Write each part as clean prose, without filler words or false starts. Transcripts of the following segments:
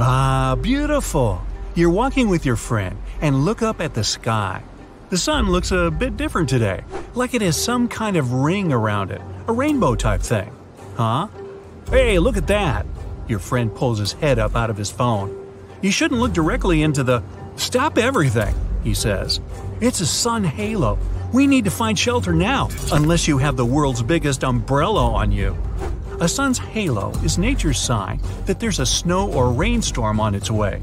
Ah, beautiful. You're walking with your friend and look up at the sky. The sun looks a bit different today, like it has some kind of ring around it, a rainbow type thing. Huh? Hey, look at that. Your friend pulls his head up out of his phone. You shouldn't look directly into the… Stop everything, he says. It's a sun halo. We need to find shelter now, unless you have the world's biggest umbrella on you. A sun's halo is nature's sign that there's a snow or rainstorm on its way.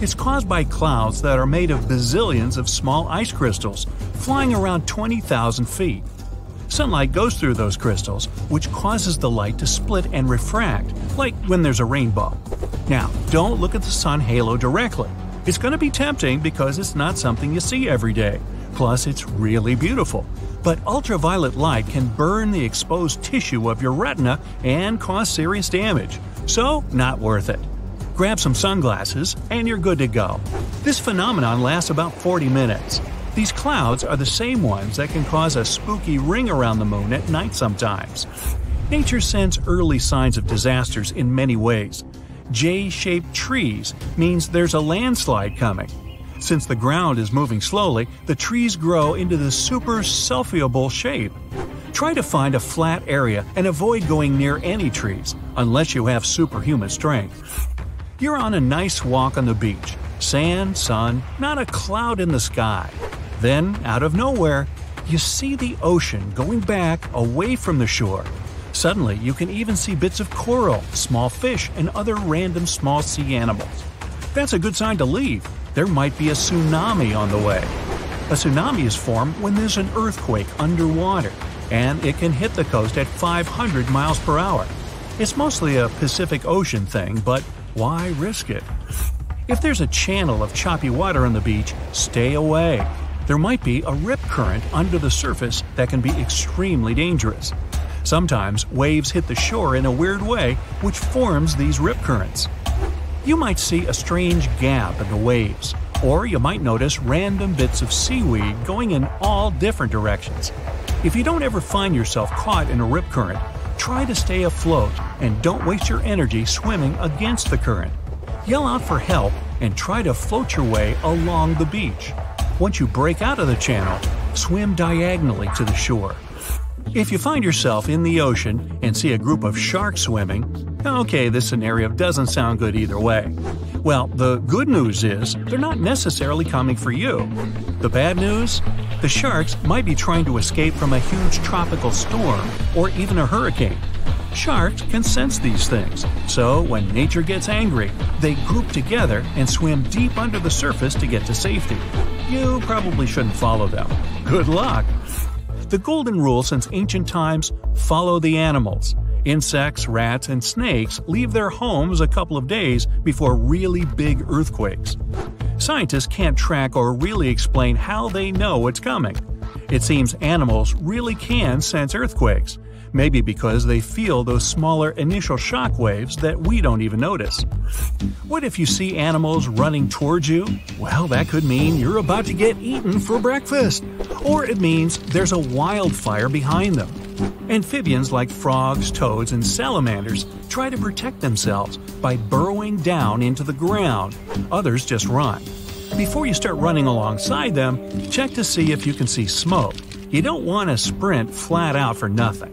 It's caused by clouds that are made of bazillions of small ice crystals, flying around 20,000 feet. Sunlight goes through those crystals, which causes the light to split and refract, like when there's a rainbow. Now, don't look at the sun halo directly. It's going to be tempting because it's not something you see every day. Plus, it's really beautiful. But ultraviolet light can burn the exposed tissue of your retina and cause serious damage. So, not worth it. Grab some sunglasses, and you're good to go. This phenomenon lasts about 40 minutes. These clouds are the same ones that can cause a spooky ring around the moon at night sometimes. Nature sends early signs of disasters in many ways. J-shaped trees means there's a landslide coming. Since the ground is moving slowly, the trees grow into the super selfieable shape. Try to find a flat area and avoid going near any trees, unless you have superhuman strength. You're on a nice walk on the beach. Sand, sun, not a cloud in the sky. Then, out of nowhere, you see the ocean going back away from the shore. Suddenly, you can even see bits of coral, small fish, and other random small sea animals. That's a good sign to leave. There might be a tsunami on the way. A tsunami is formed when there's an earthquake underwater, and it can hit the coast at 500 miles per hour. It's mostly a Pacific Ocean thing, but why risk it? If there's a channel of choppy water on the beach, stay away. There might be a rip current under the surface that can be extremely dangerous. Sometimes waves hit the shore in a weird way, which forms these rip currents. You might see a strange gap in the waves, or you might notice random bits of seaweed going in all different directions. If you don't ever find yourself caught in a rip current, try to stay afloat and don't waste your energy swimming against the current. Yell out for help and try to float your way along the beach. Once you break out of the channel, swim diagonally to the shore. If you find yourself in the ocean and see a group of sharks swimming, okay, this scenario doesn't sound good either way. Well, the good news is they're not necessarily coming for you. The bad news? The sharks might be trying to escape from a huge tropical storm or even a hurricane. Sharks can sense these things, so when nature gets angry, they group together and swim deep under the surface to get to safety. You probably shouldn't follow them. Good luck! The golden rule since ancient times, follow the animals. Insects, rats, and snakes leave their homes a couple of days before really big earthquakes. Scientists can't track or really explain how they know it's coming. It seems animals really can sense earthquakes, maybe because they feel those smaller initial shock waves that we don't even notice. What if you see animals running towards you? Well, that could mean you're about to get eaten for breakfast. Or it means there's a wildfire behind them. Amphibians like frogs, toads, and salamanders try to protect themselves by burrowing down into the ground. Others just run. Before you start running alongside them, check to see if you can see smoke. You don't want to sprint flat out for nothing.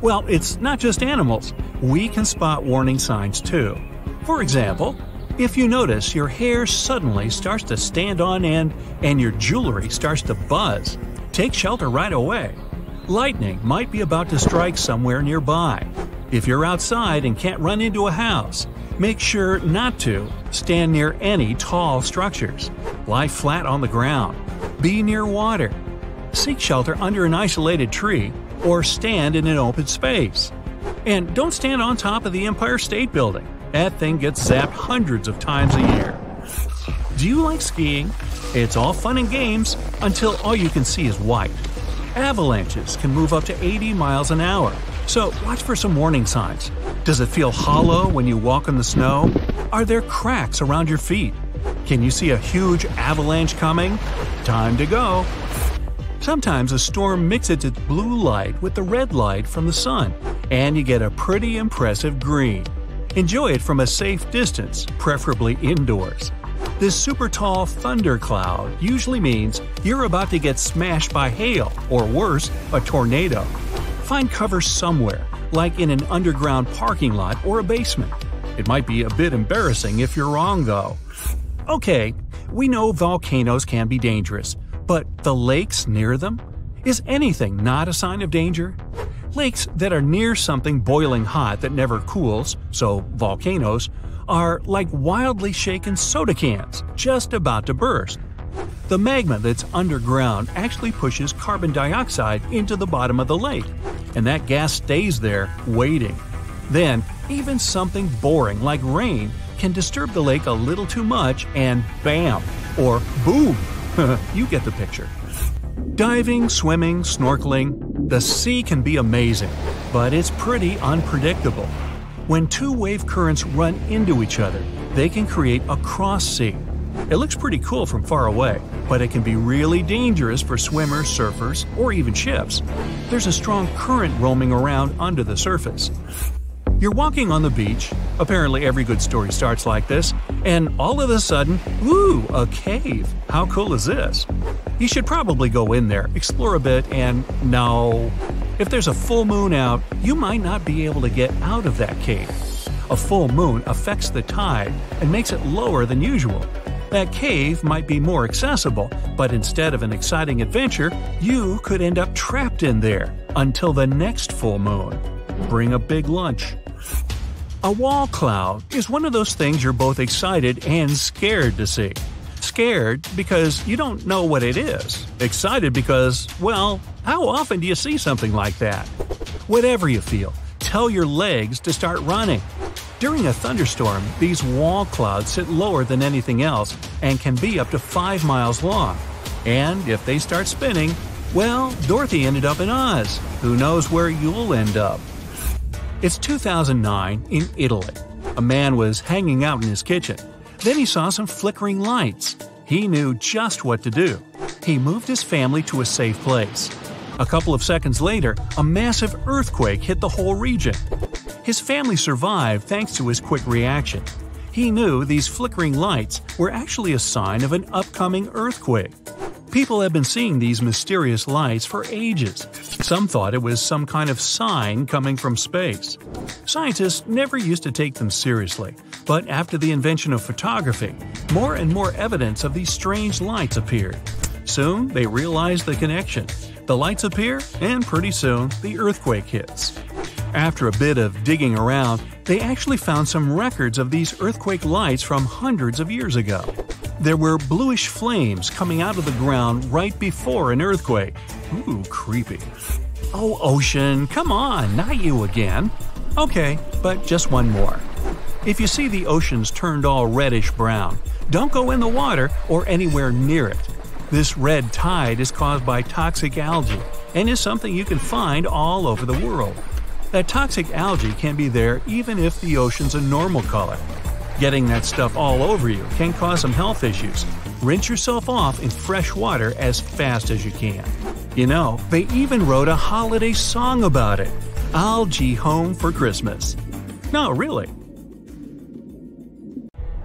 Well, it's not just animals. We can spot warning signs too. For example, if you notice your hair suddenly starts to stand on end and your jewelry starts to buzz, take shelter right away. Lightning might be about to strike somewhere nearby. If you're outside and can't run into a house, make sure not to stand near any tall structures. Lie flat on the ground. Be near water. Seek shelter under an isolated tree or stand in an open space. And don't stand on top of the Empire State Building. That thing gets zapped hundreds of times a year. Do you like skiing? It's all fun and games until all you can see is white. Avalanches can move up to 80 miles an hour, so watch for some warning signs. Does it feel hollow when you walk in the snow? Are there cracks around your feet? Can you see a huge avalanche coming? Time to go! Sometimes a storm mixes its blue light with the red light from the sun, and you get a pretty impressive green. Enjoy it from a safe distance, preferably indoors. This super tall thunder cloud usually means you're about to get smashed by hail, or worse, a tornado. Find cover somewhere, like in an underground parking lot or a basement. It might be a bit embarrassing if you're wrong, though. Okay, we know volcanoes can be dangerous, but the lakes near them? Is anything not a sign of danger? Lakes that are near something boiling hot that never cools, so volcanoes, are like wildly shaken soda cans, just about to burst. The magma that's underground actually pushes carbon dioxide into the bottom of the lake, and that gas stays there, waiting. Then, even something boring like rain can disturb the lake a little too much and bam, or boom, you get the picture. Diving, swimming, snorkeling, the sea can be amazing, but it's pretty unpredictable. When two wave currents run into each other, they can create a cross sea. It looks pretty cool from far away, but it can be really dangerous for swimmers, surfers, or even ships. There's a strong current roaming around under the surface. You're walking on the beach, apparently every good story starts like this, and all of a sudden, ooh, a cave! How cool is this? You should probably go in there, explore a bit, and no. If there's a full moon out, you might not be able to get out of that cave. A full moon affects the tide and makes it lower than usual. That cave might be more accessible, but instead of an exciting adventure, you could end up trapped in there until the next full moon. Bring a big lunch. A wall cloud is one of those things you're both excited and scared to see. Scared because you don't know what it is. Excited because, well, how often do you see something like that? Whatever you feel, tell your legs to start running. During a thunderstorm, these wall clouds sit lower than anything else and can be up to 5 miles long. And if they start spinning, well, Dorothy ended up in Oz. Who knows where you'll end up? It's 2009 in Italy. A man was hanging out in his kitchen. Then he saw some flickering lights. He knew just what to do. He moved his family to a safe place. A couple of seconds later, a massive earthquake hit the whole region. His family survived thanks to his quick reaction. He knew these flickering lights were actually a sign of an upcoming earthquake. People have been seeing these mysterious lights for ages. Some thought it was some kind of sign coming from space. Scientists never used to take them seriously, but after the invention of photography, more and more evidence of these strange lights appeared. Soon, they realized the connection. The lights appear, and pretty soon, the earthquake hits. After a bit of digging around, they actually found some records of these earthquake lights from hundreds of years ago. There were bluish flames coming out of the ground right before an earthquake. Ooh, creepy. Oh, ocean, come on, not you again. Okay, but just one more. If you see the oceans turned all reddish-brown, don't go in the water or anywhere near it. This red tide is caused by toxic algae and is something you can find all over the world. That toxic algae can be there even if the ocean's a normal color. Getting that stuff all over you can cause some health issues. Rinse yourself off in fresh water as fast as you can. You know, they even wrote a holiday song about it. Algae home for Christmas. No, really.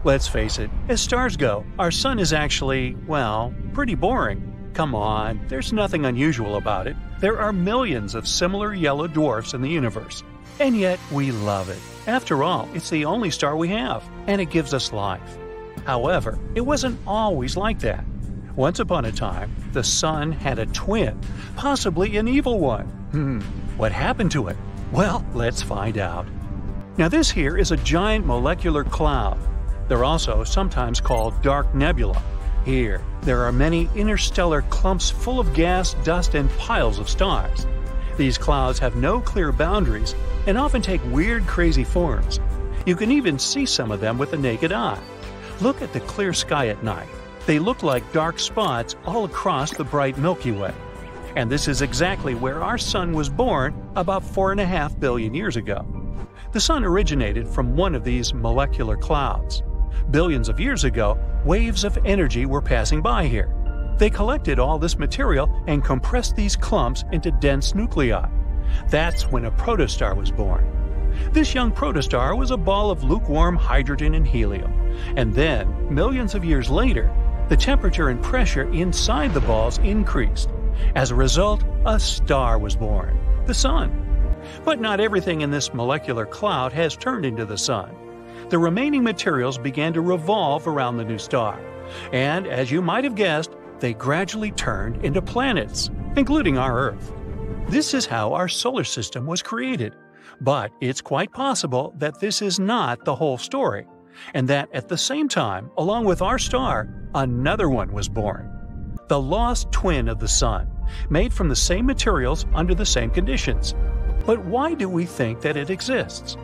Let's face it, as stars go, our sun is actually, well, pretty boring. Come on, there's nothing unusual about it. There are millions of similar yellow dwarfs in the universe. And yet, we love it. After all, it's the only star we have, and it gives us life. However, it wasn't always like that. Once upon a time, the sun had a twin, possibly an evil one. What happened to it? Well, let's find out. Now this here is a giant molecular cloud. They're also sometimes called dark nebula. Here, there are many interstellar clumps full of gas, dust, and piles of stars. These clouds have no clear boundaries and often take weird, crazy forms. You can even see some of them with the naked eye. Look at the clear sky at night. They look like dark spots all across the bright Milky Way. And this is exactly where our sun was born about 4.5 billion years ago. The sun originated from one of these molecular clouds. Billions of years ago, waves of energy were passing by here. They collected all this material and compressed these clumps into dense nuclei. That's when a protostar was born. This young protostar was a ball of lukewarm hydrogen and helium. And then, millions of years later, the temperature and pressure inside the balls increased. As a result, a star was born, the Sun. But not everything in this molecular cloud has turned into the Sun. The remaining materials began to revolve around the new star. And, as you might have guessed, they gradually turned into planets, including our Earth. This is how our solar system was created. But it's quite possible that this is not the whole story, and that at the same time, along with our star, another one was born. The lost twin of the Sun, made from the same materials under the same conditions. But why do we think that it exists?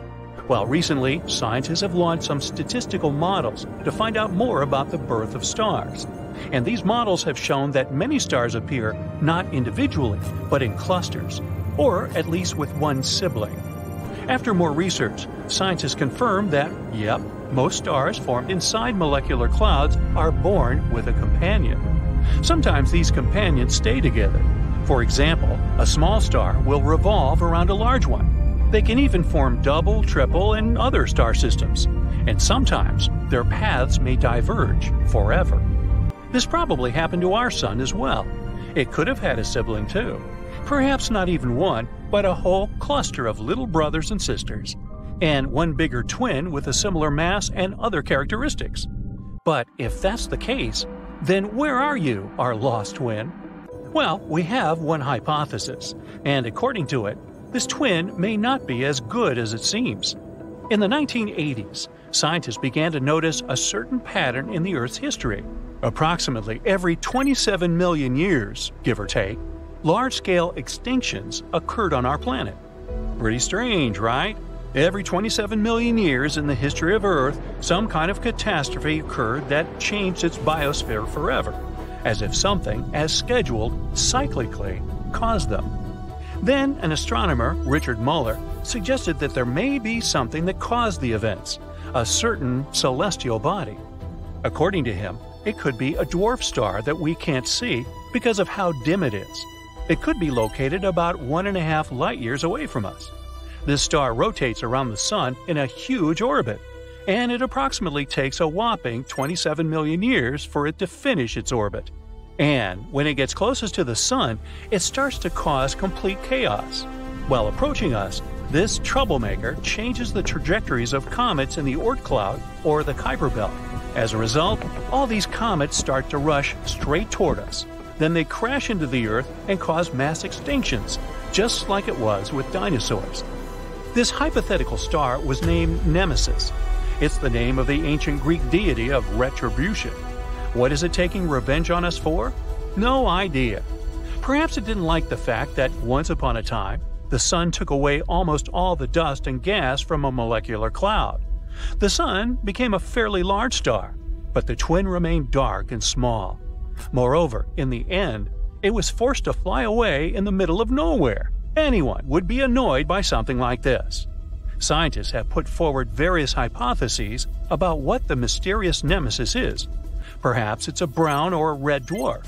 Well, recently, scientists have launched some statistical models to find out more about the birth of stars. And these models have shown that many stars appear not individually, but in clusters, or at least with one sibling. After more research, scientists confirmed that, yep, most stars formed inside molecular clouds are born with a companion. Sometimes these companions stay together. For example, a small star will revolve around a large one. They can even form double, triple, and other star systems. And sometimes their paths may diverge forever. This probably happened to our Sun as well. It could have had a sibling too. Perhaps not even one, but a whole cluster of little brothers and sisters. And one bigger twin with a similar mass and other characteristics. But if that's the case, then where are you, our lost twin? Well, we have one hypothesis, and according to it, this twin may not be as good as it seems. In the 1980s, scientists began to notice a certain pattern in the Earth's history. Approximately every 27 million years, give or take, large-scale extinctions occurred on our planet. Pretty strange, right? Every 27 million years in the history of Earth, some kind of catastrophe occurred that changed its biosphere forever, as if something, as scheduled, cyclically, caused them. Then an astronomer, Richard Muller, suggested that there may be something that caused the events, a certain celestial body. According to him, it could be a dwarf star that we can't see because of how dim it is. It could be located about 1.5 light years away from us. This star rotates around the Sun in a huge orbit, and it approximately takes a whopping 27 million years for it to finish its orbit. And when it gets closest to the Sun, it starts to cause complete chaos. While approaching us, this troublemaker changes the trajectories of comets in the Oort Cloud or the Kuiper Belt. As a result, all these comets start to rush straight toward us. Then they crash into the Earth and cause mass extinctions, just like it was with dinosaurs. This hypothetical star was named Nemesis. It's the name of the ancient Greek deity of retribution. What is it taking revenge on us for? No idea. Perhaps it didn't like the fact that once upon a time, the Sun took away almost all the dust and gas from a molecular cloud. The Sun became a fairly large star, but the twin remained dark and small. Moreover, in the end, it was forced to fly away in the middle of nowhere. Anyone would be annoyed by something like this. Scientists have put forward various hypotheses about what the mysterious Nemesis is. Perhaps it's a brown or red dwarf,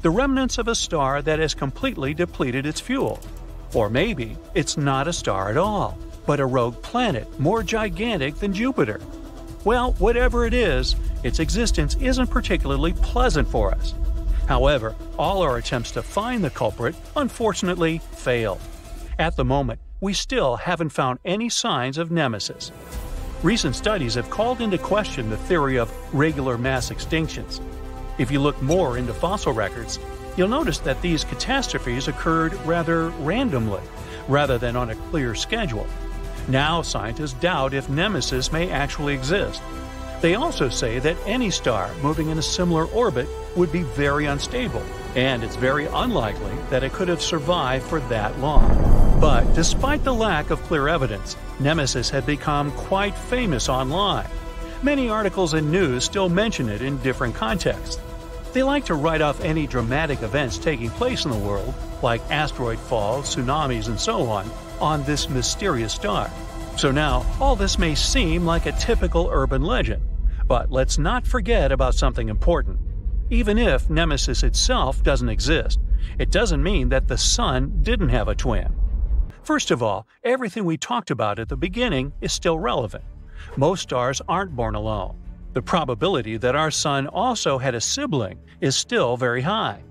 the remnants of a star that has completely depleted its fuel. Or maybe it's not a star at all, but a rogue planet more gigantic than Jupiter. Well, whatever it is, its existence isn't particularly pleasant for us. However, all our attempts to find the culprit, unfortunately, failed. At the moment, we still haven't found any signs of Nemesis. Recent studies have called into question the theory of regular mass extinctions. If you look more into fossil records, you'll notice that these catastrophes occurred rather randomly, rather than on a clear schedule. Now scientists doubt if Nemesis may actually exist. They also say that any star moving in a similar orbit would be very unstable, and it's very unlikely that it could have survived for that long. But despite the lack of clear evidence, Nemesis had become quite famous online. Many articles and news still mention it in different contexts. They like to write off any dramatic events taking place in the world, like asteroid falls, tsunamis, and so on this mysterious star. So now, all this may seem like a typical urban legend. But let's not forget about something important. Even if Nemesis itself doesn't exist, it doesn't mean that the Sun didn't have a twin. First of all, everything we talked about at the beginning is still relevant. Most stars aren't born alone. The probability that our Sun also had a sibling is still very high.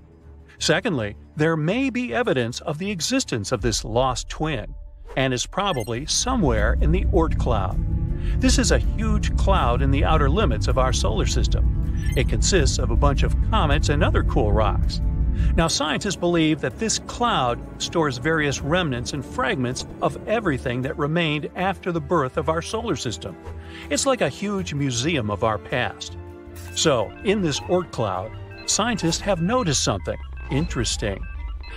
Secondly, there may be evidence of the existence of this lost twin, and is probably somewhere in the Oort Cloud. This is a huge cloud in the outer limits of our solar system. It consists of a bunch of comets and other cool rocks. Now, scientists believe that this cloud stores various remnants and fragments of everything that remained after the birth of our solar system. It's like a huge museum of our past. So, in this Oort Cloud, scientists have noticed something interesting.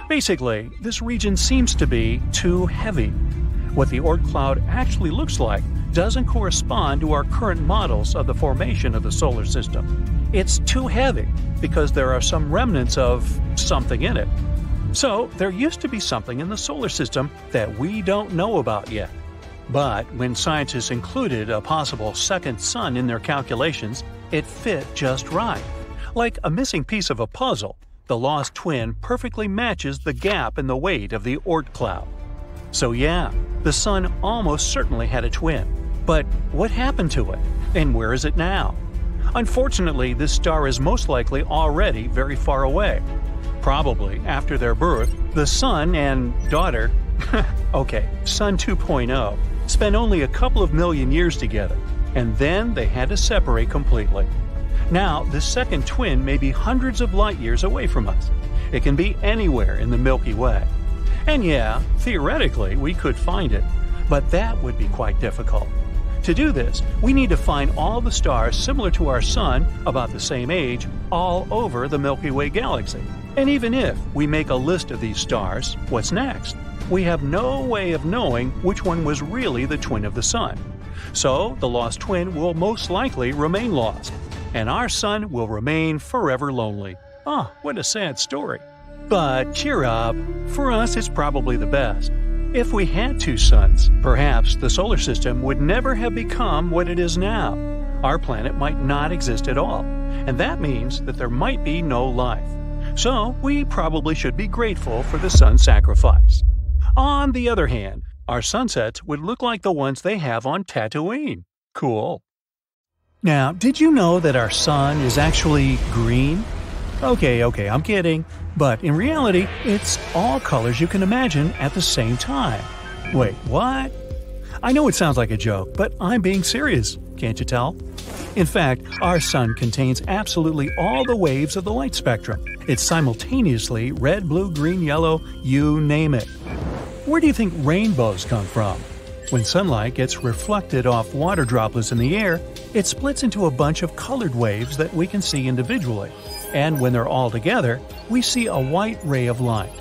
Basically, this region seems to be too heavy. What the Oort Cloud actually looks like doesn't correspond to our current models of the formation of the solar system. It's too heavy because there are some remnants of something in it. So, there used to be something in the solar system that we don't know about yet. But when scientists included a possible second sun in their calculations, it fit just right. Like a missing piece of a puzzle, the lost twin perfectly matches the gap in the weight of the Oort Cloud. So yeah, the Sun almost certainly had a twin. But what happened to it? And where is it now? Unfortunately, this star is most likely already very far away. Probably, after their birth, the Sun and daughter okay, Sun 2.0 spent only a couple of million years together, and then they had to separate completely. Now, this second twin may be hundreds of light years away from us. It can be anywhere in the Milky Way. And yeah, theoretically, we could find it, but that would be quite difficult. To do this, we need to find all the stars similar to our Sun, about the same age, all over the Milky Way galaxy. And even if we make a list of these stars, what's next? We have no way of knowing which one was really the twin of the Sun. So, the lost twin will most likely remain lost. And our Sun will remain forever lonely. Ah, what a sad story. But cheer up. For us, it's probably the best. If we had two suns, perhaps the solar system would never have become what it is now. Our planet might not exist at all, and that means that there might be no life. So, we probably should be grateful for the sun sacrifice. On the other hand, our sunsets would look like the ones they have on Tatooine. Cool. Now, did you know that our Sun is actually green? Okay, I'm kidding. But in reality, it's all colors you can imagine at the same time. Wait, what? I know it sounds like a joke, but I'm being serious. Can't you tell? In fact, our Sun contains absolutely all the waves of the light spectrum. It's simultaneously red, blue, green, yellow, you name it. Where do you think rainbows come from? When sunlight gets reflected off water droplets in the air, it splits into a bunch of colored waves that we can see individually. And when they're all together, we see a white ray of light.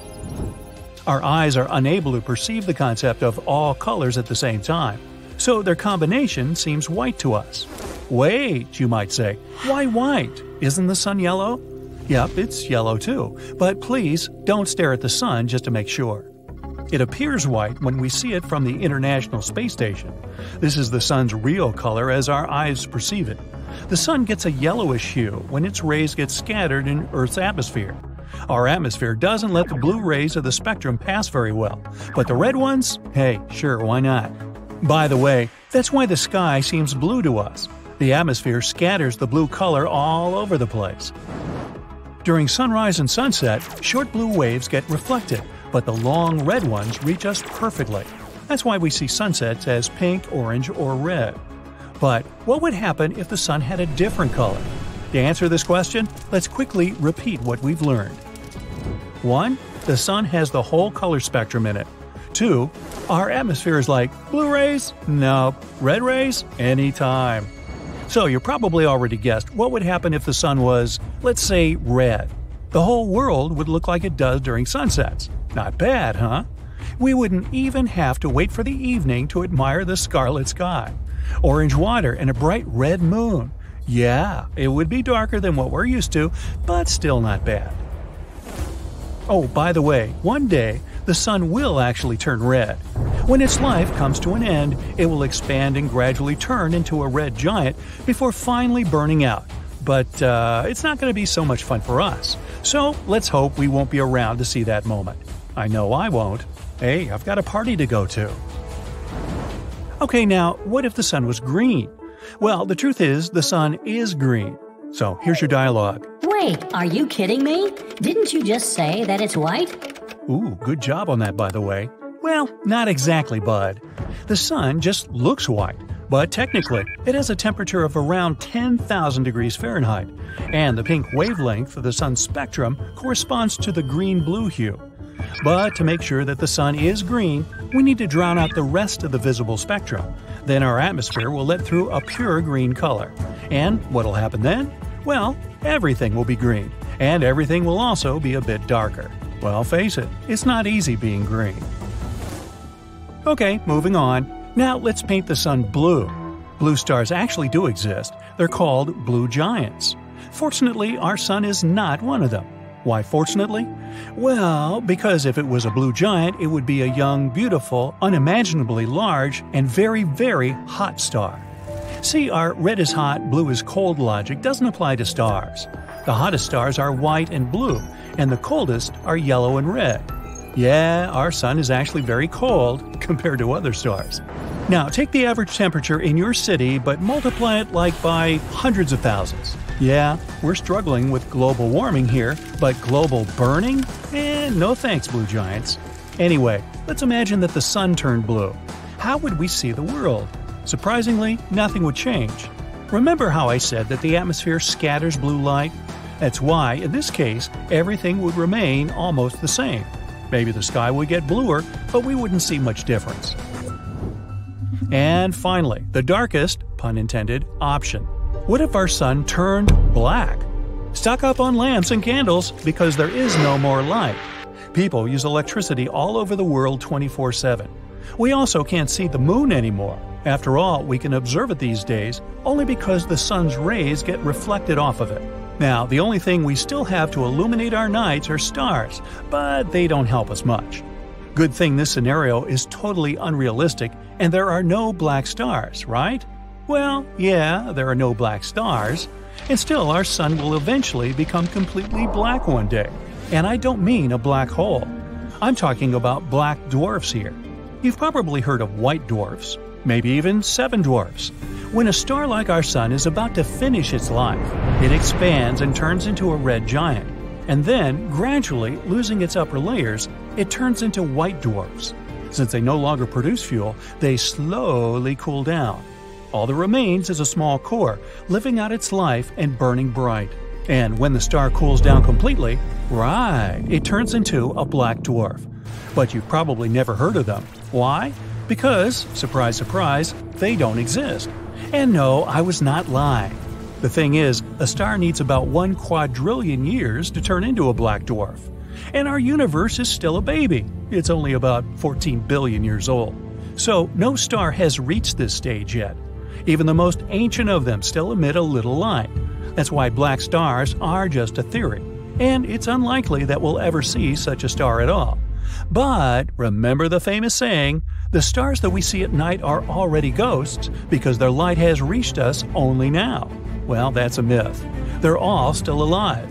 Our eyes are unable to perceive the concept of all colors at the same time, so their combination seems white to us. Wait, you might say, why white? Isn't the sun yellow? Yep, it's yellow too, but please don't stare at the sun just to make sure. It appears white when we see it from the International Space Station. This is the sun's real color as our eyes perceive it. The sun gets a yellowish hue when its rays get scattered in Earth's atmosphere. Our atmosphere doesn't let the blue rays of the spectrum pass very well, but the red ones? Hey, sure, why not? By the way, that's why the sky seems blue to us. The atmosphere scatters the blue color all over the place. During sunrise and sunset, short blue waves get reflected, but the long red ones reach us perfectly. That's why we see sunsets as pink, orange, or red. But what would happen if the sun had a different color? To answer this question, let's quickly repeat what we've learned. 1. The sun has the whole color spectrum in it. 2. Our atmosphere is like, blue rays? Nope. Red rays? Anytime. So you probably already guessed what would happen if the sun was, let's say, red. The whole world would look like it does during sunsets. Not bad, huh? We wouldn't even have to wait for the evening to admire the scarlet sky. Orange water and a bright red moon. Yeah, it would be darker than what we're used to, but still not bad. Oh, by the way, one day, the sun will actually turn red. When its life comes to an end, it will expand and gradually turn into a red giant before finally burning out. But it's not going to be so much fun for us. So let's hope we won't be around to see that moment. I know I won't. Hey, I've got a party to go to. Okay, now, what if the sun was green? Well, the truth is, the sun is green. So here's your dialogue. Wait, are you kidding me? Didn't you just say that it's white? Ooh, good job on that, by the way. Well, not exactly, bud. The sun just looks white, but technically, it has a temperature of around 10,000 degrees Fahrenheit, and the pink wavelength of the sun's spectrum corresponds to the green-blue hue. But to make sure that the sun is green, we need to drown out the rest of the visible spectrum. Then our atmosphere will let through a pure green color. And what'll happen then? Well, everything will be green, and everything will also be a bit darker. Well, face it, it's not easy being green. Okay, moving on. Now let's paint the sun blue. Blue stars actually do exist. They're called blue giants. Fortunately, our sun is not one of them. Why fortunately? Well, because if it was a blue giant, it would be a young, beautiful, unimaginably large, and very, very hot star. See, our red is hot, blue is cold logic doesn't apply to stars. The hottest stars are white and blue, and the coldest are yellow and red. Yeah, our sun is actually very cold compared to other stars. Now, take the average temperature in your city, but multiply it like by hundreds of thousands. Yeah, we're struggling with global warming here, but global burning? No thanks, blue giants. Anyway, let's imagine that the sun turned blue. How would we see the world? Surprisingly, nothing would change. Remember how I said that the atmosphere scatters blue light? That's why, in this case, everything would remain almost the same. Maybe the sky would get bluer, but we wouldn't see much difference. And finally, the darkest, pun intended, option. What if our sun turned black? Stock up on lamps and candles because there is no more light. People use electricity all over the world 24/7. We also can't see the moon anymore. After all, we can observe it these days only because the sun's rays get reflected off of it. Now, the only thing we still have to illuminate our nights are stars, but they don't help us much. Good thing this scenario is totally unrealistic and there are no black stars, right? Well, yeah, there are no black stars, and still our sun will eventually become completely black one day. And I don't mean a black hole. I'm talking about black dwarfs here. You've probably heard of white dwarfs, maybe even seven dwarfs. When a star like our sun is about to finish its life, it expands and turns into a red giant. And then, gradually losing its upper layers, it turns into white dwarfs. Since they no longer produce fuel, they slowly cool down. All that remains is a small core, living out its life and burning bright. And when the star cools down completely, right, it turns into a black dwarf. But you've probably never heard of them. Why? Because, surprise, surprise, they don't exist. And no, I was not lying. The thing is, a star needs about 1 quadrillion years to turn into a black dwarf. And our universe is still a baby. It's only about 14 billion years old. So no star has reached this stage yet. Even the most ancient of them still emit a little light. That's why black stars are just a theory, and it's unlikely that we'll ever see such a star at all. But remember the famous saying, the stars that we see at night are already ghosts because their light has reached us only now. Well, that's a myth. They're all still alive.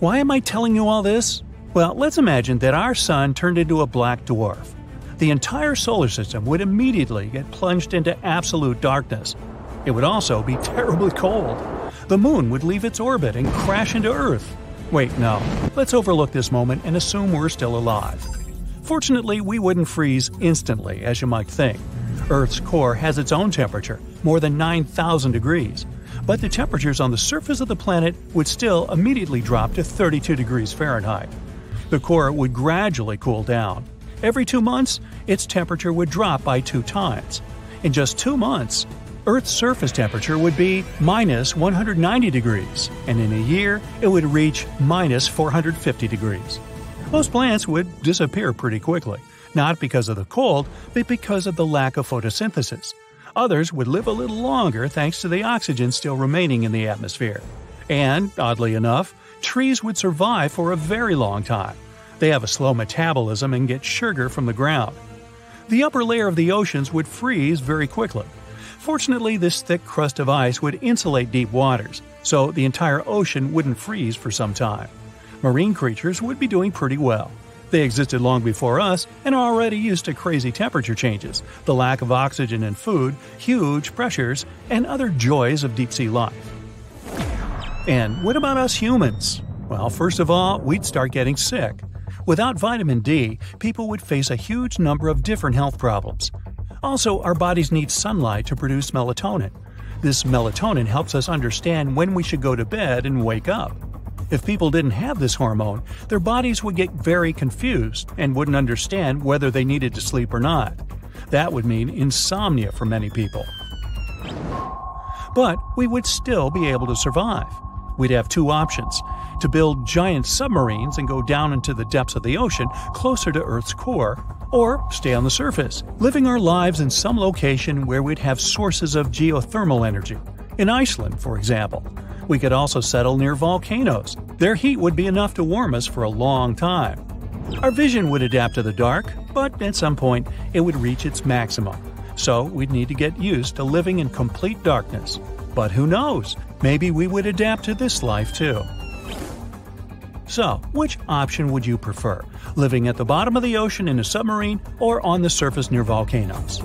Why am I telling you all this? Well, let's imagine that our sun turned into a black dwarf. The entire solar system would immediately get plunged into absolute darkness. It would also be terribly cold. The moon would leave its orbit and crash into Earth. Wait, no. Let's overlook this moment and assume we're still alive. Fortunately, we wouldn't freeze instantly, as you might think. Earth's core has its own temperature, more than 9,000 degrees. But the temperatures on the surface of the planet would still immediately drop to 32 degrees Fahrenheit. The core would gradually cool down. Every 2 months, its temperature would drop by 2 times. In just 2 months, Earth's surface temperature would be minus 190 degrees, and in a year, it would reach minus 450 degrees. Most plants would disappear pretty quickly, not because of the cold, but because of the lack of photosynthesis. Others would live a little longer thanks to the oxygen still remaining in the atmosphere. And, oddly enough, trees would survive for a very long time. They have a slow metabolism and get sugar from the ground. The upper layer of the oceans would freeze very quickly. Fortunately, this thick crust of ice would insulate deep waters, so the entire ocean wouldn't freeze for some time. Marine creatures would be doing pretty well. They existed long before us and are already used to crazy temperature changes, the lack of oxygen and food, huge pressures, and other joys of deep-sea life. And what about us humans? Well, first of all, we'd start getting sick. Without vitamin D, people would face a huge number of different health problems. Also, our bodies need sunlight to produce melatonin. This melatonin helps us understand when we should go to bed and wake up. If people didn't have this hormone, their bodies would get very confused and wouldn't understand whether they needed to sleep or not. That would mean insomnia for many people. But we would still be able to survive. We'd have two options: to build giant submarines and go down into the depths of the ocean closer to Earth's core, or stay on the surface, living our lives in some location where we'd have sources of geothermal energy. In Iceland, for example. We could also settle near volcanoes. Their heat would be enough to warm us for a long time. Our vision would adapt to the dark, but at some point it would reach its maximum. So we'd need to get used to living in complete darkness. But who knows? Maybe we would adapt to this life too. So, which option would you prefer? Living at the bottom of the ocean in a submarine or on the surface near volcanoes?